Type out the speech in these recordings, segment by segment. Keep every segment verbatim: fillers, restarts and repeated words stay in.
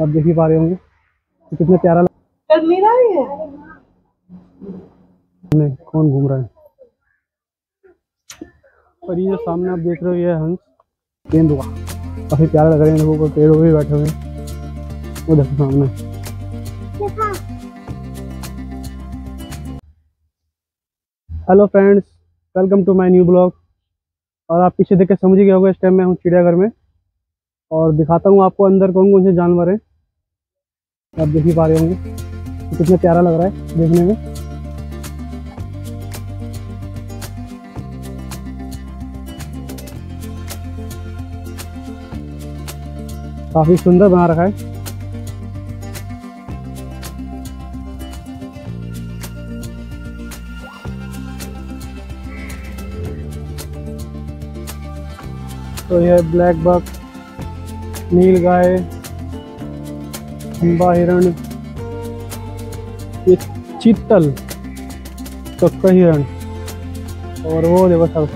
आप देख ही पा रहे होंगे तो कितना प्यारा लग रहा है। नहीं, कौन घूम रहा है? पर ये जो सामने आप देख रहे हो ये हंस तेंदुआ, काफी प्यारा लग रहे हैं लोगों को। पेड़ों पे बैठे हुए हैं वो देखो सामने। Hello friends, welcome to my new blog. और आप पीछे देख के समझ ही गए होंगे इस टाइम मैं हूँ चिड़ियाघर में और दिखाता हूँ आपको अंदर कौन कौन से जानवर हैं। आप देख ही पा रहे होंगे तो कितना प्यारा लग रहा है देखने में। काफी सुंदर बना रखा है। तो यह ब्लैक बक, नील गाय, अंबा हिरण, ये चीतल, कक्का हिरण और वो देखो सब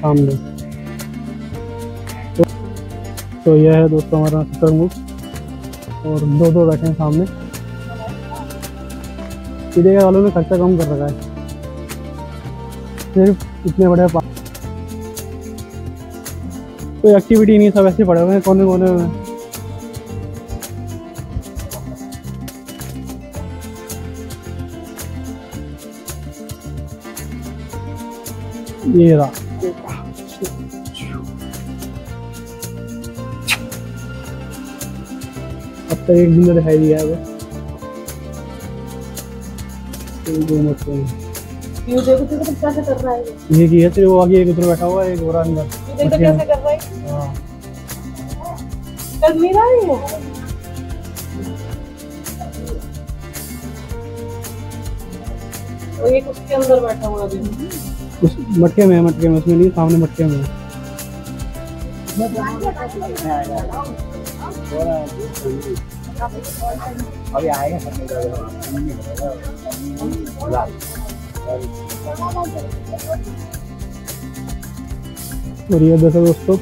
सामने। तो, तो यह है दोस्तों हमारा शुतुरमुर्ग और दो दो बैठे हैं सामने। चिड़ियाघर वालों ने खर्चा कम कर रखा है, सिर्फ इतने बड़े पार्क। कोई एक्टिविटी नहीं, सब ऐसे पड़े हुए हैं कोने कोने में। ये रहा अब तक एक दिन दिखाई दिया है। ये देखो तो कितना से कर रहा है। ये की है तेरे वो आगे एक उधर बैठा हुआ है, एक और अंदर। ये तो कैसे कर रहा है? कल मेरा ही है। और एक उसके अंदर बैठा हुआ है, उस मटके में, मटके में, उसमें नहीं, सामने मटके में। अभी आएगा सामने। और ये देखो दोस्तों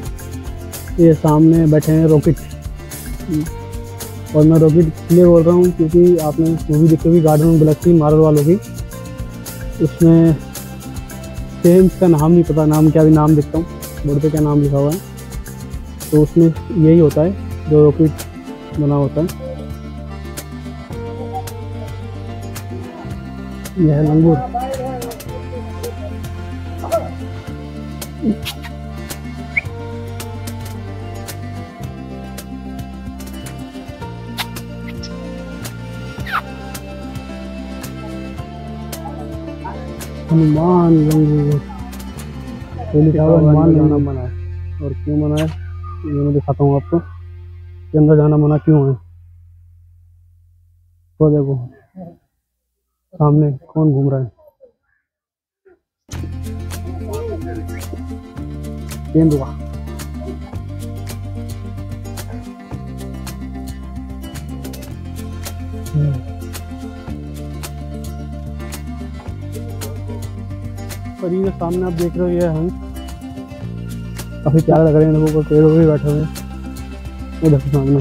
ये सामने बैठे हैं रॉकेट। और मैं रॉकेट इसलिए बोल रहा हूँ क्योंकि आपने मूवी देखी होगी गार्डन ऑफ गैलेक्सी मार्वल वालों की, उसमें सेम इसका नाम नहीं पता, नाम क्या भी नाम देखता हूँ बोर्ड पे क्या नाम लिखा हुआ है, तो उसमें यही होता है जो रॉकेट बना होता है। यह है लंगूर। हनुमान लंगूर हनुमान जाना मना है। और क्यों मना है ये मैं दिखाता हूँ आपको। अंदर जाना मना क्यों है वो देखो सामने कौन घूम रहा है। तेंदुआ, सामने आप देख रहे हो ये हंस, काफी प्यारा लग रहे हैं लोगों को। पेड़ों पे बैठे हुए वो देखो सामने।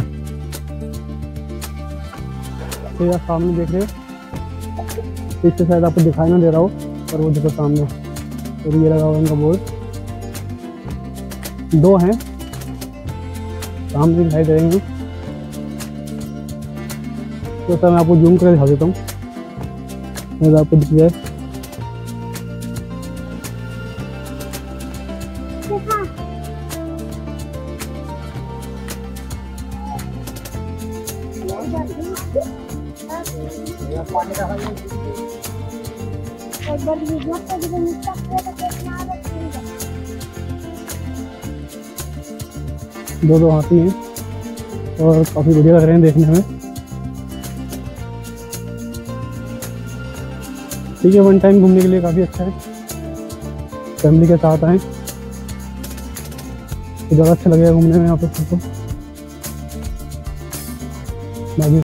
तो यार सामने देख रहे हो, इससे शायद आपको दिखाई ना दे रहा हो, पर वो देखो सामने। और ये लगा हुआ इनका बोर्ड, दो हैं सामने दिखाई देंगे। तो सर मैं आपको जूम करके दिखा देता हूँ, आपको दिख जाए। दो दो हाथी हैं और काफी बढ़िया लग रहे हैं देखने में। ठीक है, वन टाइम घूमने के लिए काफी अच्छा है, फैमिली के साथ आए तो ज्यादा अच्छा लगेगा घूमने में आप लोग को।